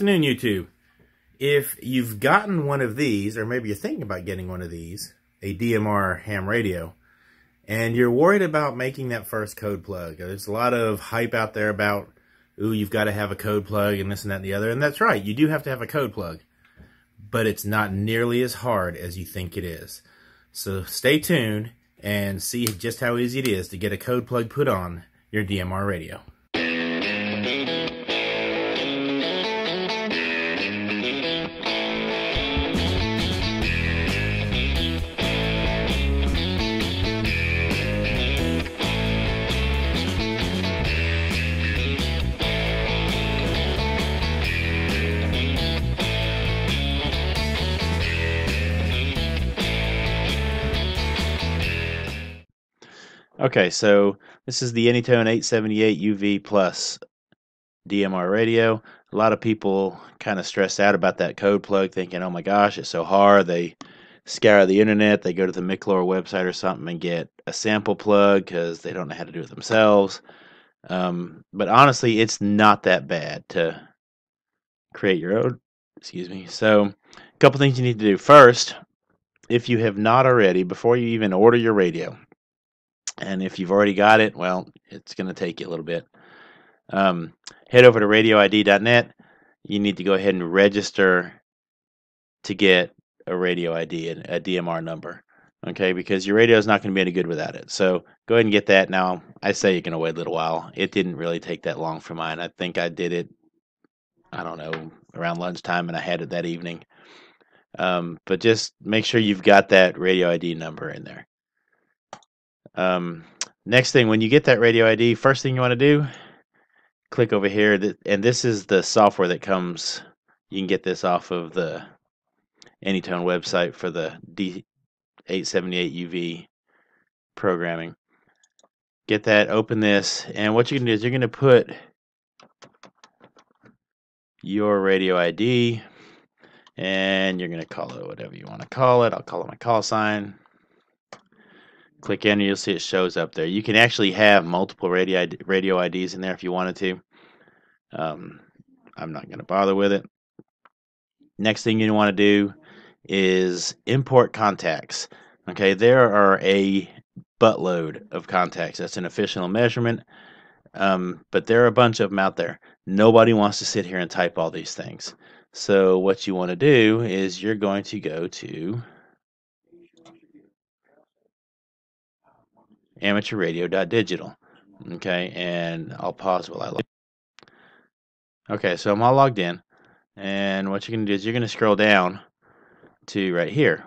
Good afternoon, YouTube. If you've gotten one of these, or maybe you're thinking about getting one of these, a DMR ham radio, and you're worried about making that first code plug. There's a lot of hype out there about, ooh, you've got to have a code plug and this and that and the other, and that's right, you do have to have a code plug, but it's not nearly as hard as you think it is. So stay tuned and see just how easy it is to get a code plug put on your DMR radio. Okay, so this is the AnyTone 878 UV Plus DMR radio. A lot of people kind of stress out about that code plug, thinking, oh my gosh, it's so hard. They scour the internet, they go to the Miclor website or something and get a sample plug because they don't know how to do it themselves. But honestly, it's not that bad to create your own. Excuse me. So a couple things you need to do. First, if you have not already, before you even order your radio, and if you've already got it, well, it's going to take you a little bit. Head over to radioid.net. You need to go ahead and register to get a radio ID and a DMR number, okay? Because your radio is not going to be any good without it. So go ahead and get that. Now, I say you're going to wait a little while. It didn't really take that long for mine. I think I did it, I don't know, around lunchtime, and I had it that evening. But just make sure you've got that radio ID number in there. Next thing, when you get that radio ID, first thing you want to do, click over here, and this is the software that comes. You can get this off of the AnyTone website for the D878 UV programming. Get that, open this, and what you can do is you're going to put your radio ID, and you're going to call it whatever you want to call it. I'll call it my call sign. Click enter, you'll see it shows up there. You can actually have multiple radio IDs in there if you wanted to. I'm not going to bother with it. Next thing you want to do is import contacts. Okay, there are a buttload of contacts. That's an official measurement, but there are a bunch of them out there. Nobody wants to sit here and type all these things. So what you want to do is you're going to go to Amateur radio.digital. Okay, and I'll pause while I log in. Okay, so I'm all logged in, and what you're going to do is you're going to scroll down to right here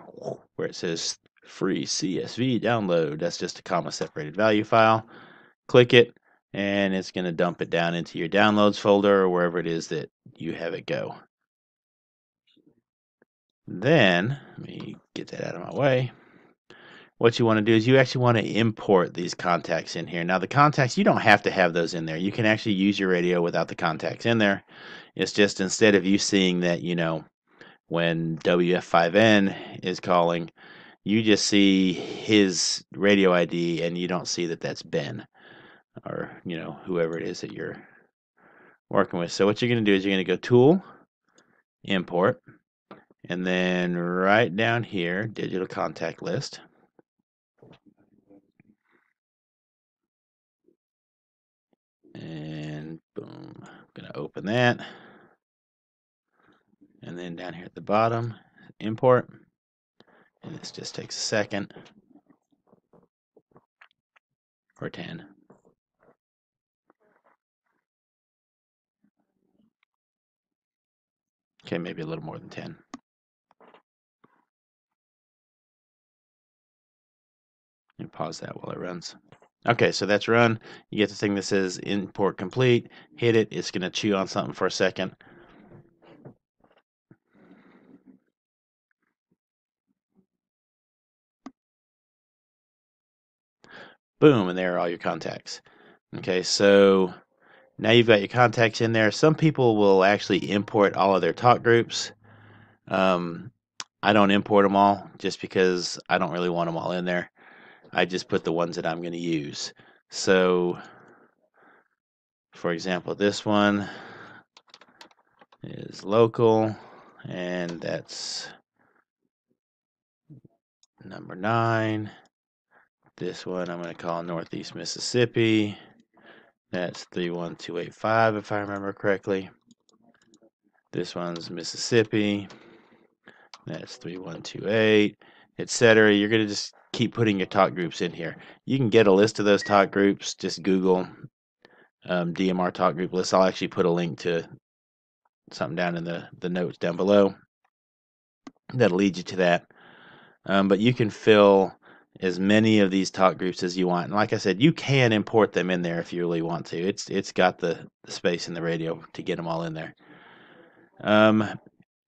where it says free CSV download. That's just a comma separated value file. Click it, and it's going to dump it down into your downloads folder or wherever it is that you have it go. Then, let me get that out of my way. What you want to do is you actually want to import these contacts in here. Now the contacts, you don't have to have those in there. You can actually use your radio without the contacts in there. It's just instead of you seeing that, you know, when WF5N is calling, you just see his radio ID and you don't see that that's Ben or, you know, whoever it is that you're working with. So what you're going to do is you're going to go Tool, Import, and then right down here, Digital Contact List. And boom, I'm going to open that. And then down here at the bottom, import. And this just takes a second or 10. Okay, maybe a little more than 10. And pause that while it runs. Okay, so that's run. You get the thing that says import complete. Hit it. It's going to chew on something for a second. Boom, and there are all your contacts. Okay, so now you've got your contacts in there. Some people will actually import all of their talk groups. I don't import them all just because I don't really want them all in there. I just put the ones that I'm going to use. So, for example, this one is local, and that's number 9. This one I'm going to call Northeast Mississippi. That's 31285 if I remember correctly. This one's Mississippi. That's 3128, etc. You're going to just keep putting your talk groups in here. You can get a list of those talk groups. Just Google DMR talk group list. I'll actually put a link to something down in the notes down below that'll lead you to that. But you can fill as many of these talk groups as you want. And like I said, you can import them in there if you really want to. It's got the space in the radio to get them all in there.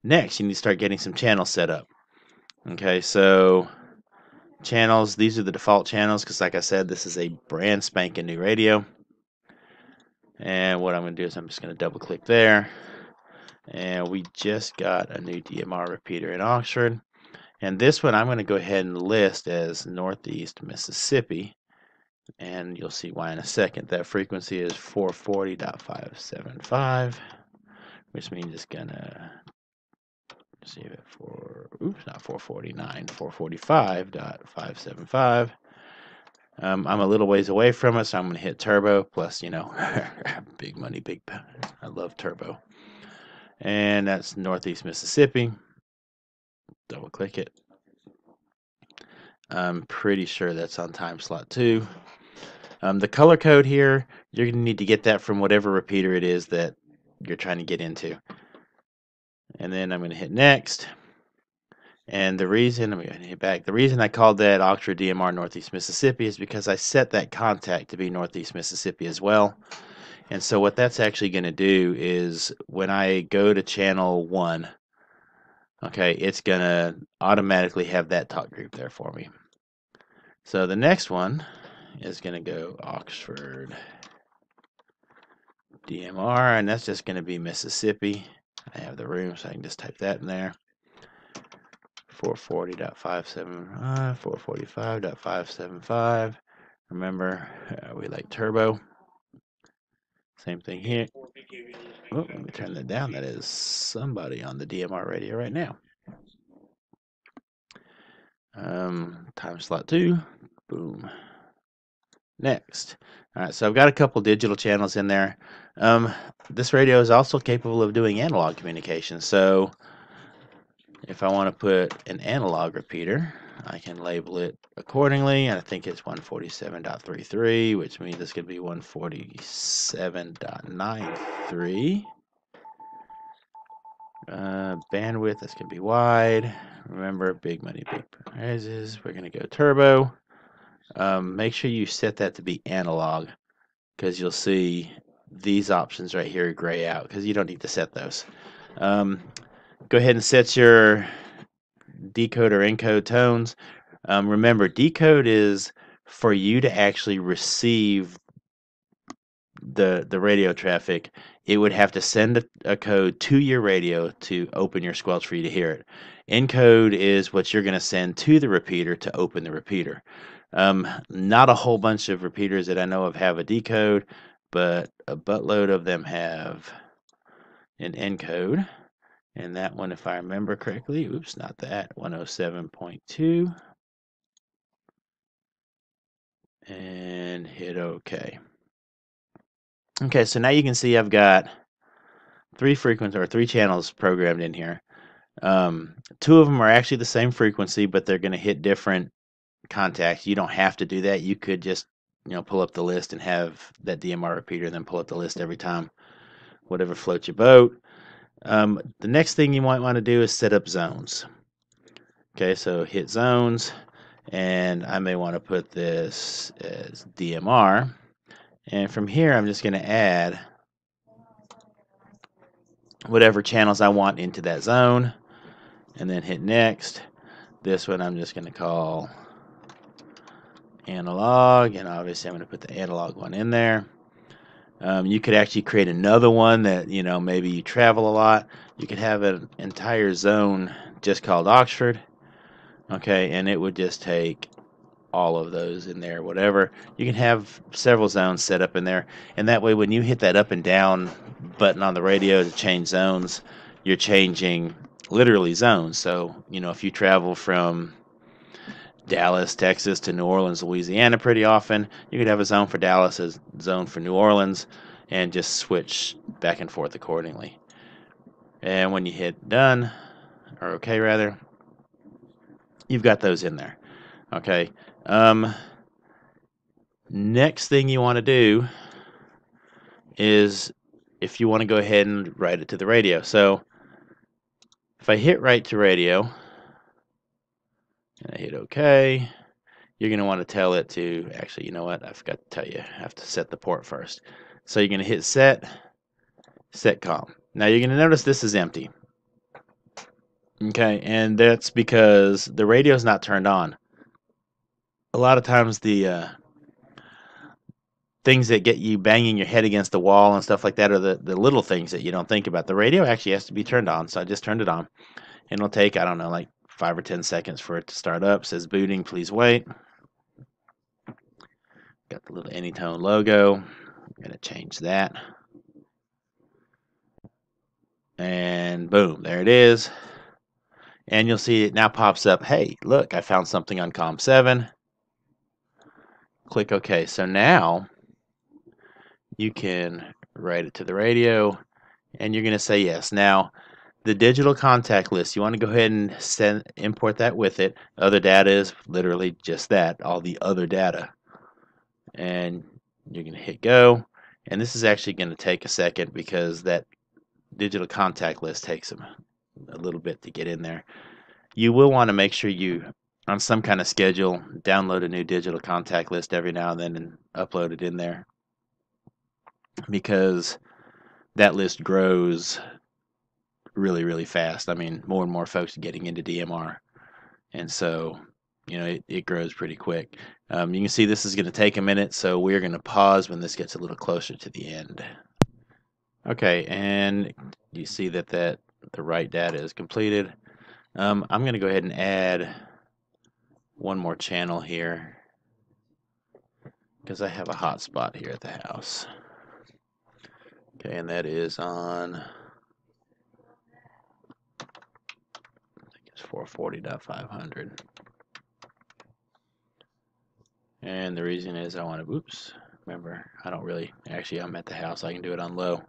Next, you need to start getting some channels set up. Okay, so channels, these are the default channels because like I said, this is a brand spanking new radio. And what I'm going to do is I'm just going to double click there. And we just got a new DMR repeater in Oxford. And this one I'm going to go ahead and list as Northeast Mississippi. And you'll see why in a second. That frequency is 440.575, which means it's going to save it for, oops, not 449, 445.575. I'm a little ways away from it, so I'm going to hit turbo. Plus, you know, big money, big power. I love turbo. And that's Northeast Mississippi. Double click it. I'm pretty sure that's on time slot 2. The color code here, you're going to need to get that from whatever repeater it is that you're trying to get into. And then I'm going to hit next. And the reason, I'm going to hit back. The reason I called that Oxford DMR Northeast Mississippi is because I set that contact to be Northeast Mississippi as well. And so what that's actually going to do is when I go to channel 1, okay, it's going to automatically have that talk group there for me. So the next one is going to go Oxford DMR, and that's just going to be Mississippi. I have the room, so I can just type that in there. 440.575, 445.575. Remember, we like turbo. Same thing here. Oh, let me turn that down. That is somebody on the DMR radio right now. Time slot 2. Boom. Next. All right, so I've got a couple digital channels in there. This radio is also capable of doing analog communication. So if I want to put an analog repeater, I can label it accordingly, and I think it's 147.33, which means it's going to be 147.93. Bandwidth, that's going to be wide. Remember, big money, big prizes. We're going to go turbo. Make sure you set that to be analog, because you'll see these options right here gray out, because you don't need to set those. Go ahead and set your decode or encode tones. Remember, decode is for you to actually receive the radio traffic. It would have to send a code to your radio to open your squelch for you to hear it. Encode is what you're going to send to the repeater to open the repeater. Not a whole bunch of repeaters that I know of have a decode, but a buttload of them have an encode. And that one, if I remember correctly, oops, not that, 107.2. And hit OK. Okay, so now you can see I've got 3 channels programmed in here. 2 of them are actually the same frequency, but they're going to hit different contacts. You don't have to do that. You could just, you know, pull up the list and have that DMR repeater, and then pull up the list every time, whatever floats your boat. The next thing you might want to do is set up zones. Okay, so hit zones, and I may want to put this as DMR. And from here, I'm just going to add whatever channels I want into that zone, and then hit next. This one I'm just going to call analog, and obviously I'm going to put the analog one in there. You could actually create another one that, you know, maybe you travel a lot. You could have an entire zone just called Oxford, okay, and it would just take all of those in there, whatever. You can have several zones set up in there, and that way when you hit that up and down button on the radio to change zones, you're changing literally zones. So, you know, if you travel from Dallas, Texas to New Orleans, Louisiana pretty often, you could have a zone for Dallas, a zone for New Orleans, and just switch back and forth accordingly. And when you hit done, or okay rather, you've got those in there. Okay. Next thing you want to do is if you want to go ahead and write it to the radio. So if I hit write to radio and I hit okay, you're going to want to tell it to, actually, you know what? I forgot to tell you. I have to set the port first. So you're going to hit set COM. Now you're going to notice this is empty. Okay, and that's because the radio is not turned on. A lot of times the things that get you banging your head against the wall and stuff like that are the little things that you don't think about. The radio actually has to be turned on, so I just turned it on. And it'll take, I don't know, like 5 or 10 seconds for it to start up. It says booting, please wait. Got the little AnyTone logo. I'm going to change that. And boom, there it is. And you'll see it now pops up. Hey, look, I found something on COM7. Click OK. So now you can write it to the radio, and you're going to say yes. Now, the digital contact list, you want to go ahead and import that with it. Other data is literally just that, all the other data. And you're going to hit go. And this is actually going to take a second because that digital contact list takes a little bit to get in there. You will want to make sure you, on some kind of schedule, download a new digital contact list every now and then and upload it in there, because that list grows really, really fast. I mean, more and more folks are getting into DMR, and so, you know, it grows pretty quick. You can see this is going to take a minute, so we're going to pause when this gets a little closer to the end. Okay, and you see that the right data is completed. I'm going to go ahead and add one more channel here because I have a hotspot here at the house. Okay, and that is on, I think it's 440.500. And the reason is I want to, oops, remember, I don't really, actually I'm at the house, I can do it on low.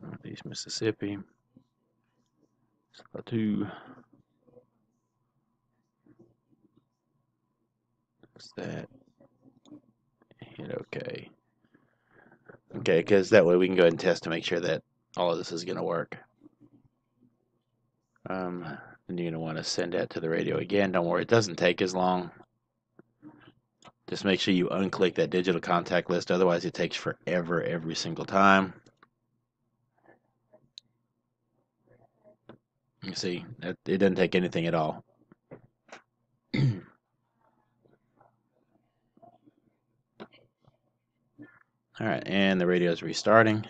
Northeast Mississippi, Plateau. What's that? Hit OK. Okay, because that way we can go ahead and test to make sure that all of this is going to work. And you're going to want to send that to the radio again. Don't worry, it doesn't take as long. Just make sure you unclick that digital contact list, otherwise it takes forever every single time. You see, it doesn't take anything at all. All right, and the radio is restarting.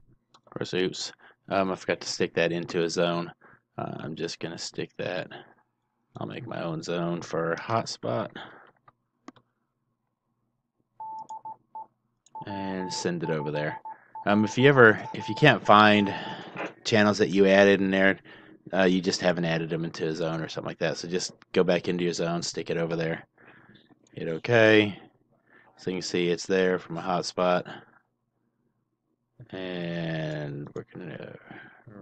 Of course, oops, I forgot to stick that into a zone. I'm just going to stick that. I'll make my own zone for hotspot and send it over there. If you can't find channels that you added in there, you just haven't added them into a zone or something like that. So just go back into your zone, stick it over there, hit OK. So you can see it's there from a hotspot, and we're gonna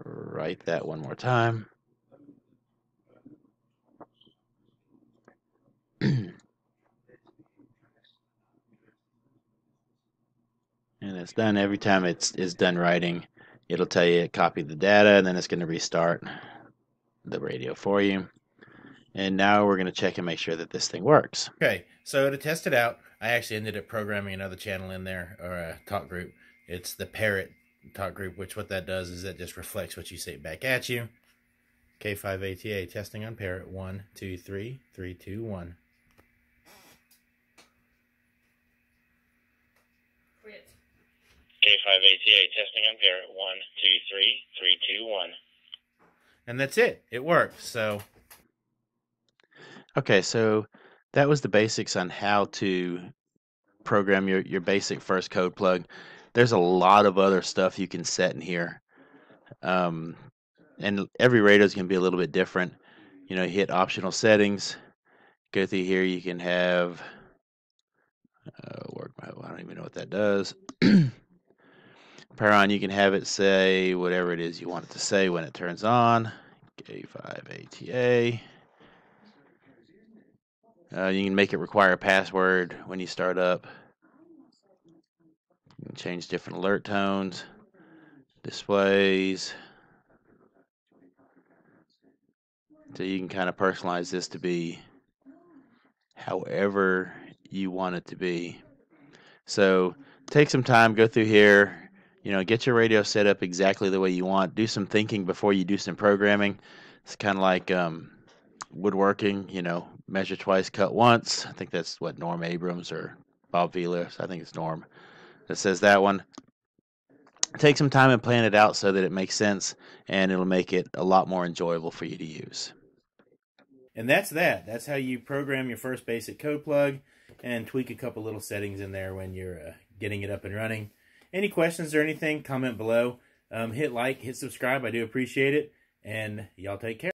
write that one more time. And it's done. Every time it's done writing, it'll tell you it copied the data, and then it's going to restart the radio for you. And now we're going to check and make sure that this thing works. Okay, so to test it out, I actually ended up programming another channel in there, or a talk group. It's the Parrot talk group, which what that does is it just reflects what you say back at you. K5ATA testing on Parrot. 1, 2, 3, 3, 2, 1. K5ATA testing on Parrot. 1, 2, 3, 3, 2, 1. and that's it. It works. So, okay, so that was the basics on how to program your basic first code plug. There's a lot of other stuff you can set in here. And every radio is going to be a little bit different. You know, hit optional settings, go through here. You can have work. I don't even know what that does. Power on, you can have it say whatever it is you want it to say when it turns on. K5ATA. You can make it require a password when you start up. You can change different alert tones, displays. So you can kind of personalize this to be however you want it to be. So take some time, go through here, you know, get your radio set up exactly the way you want. Do some thinking before you do some programming. It's kind of like woodworking, you know, measure twice, cut once. I think that's what Norm Abrams or Bob Vila, so I think it's Norm that says that one. Take some time and plan it out so that it makes sense, and it'll make it a lot more enjoyable for you to use. And that's that. That's how you program your first basic code plug and tweak a couple little settings in there when you're getting it up and running. Any questions or anything, comment below. Hit like, hit subscribe. I do appreciate it. And y'all take care.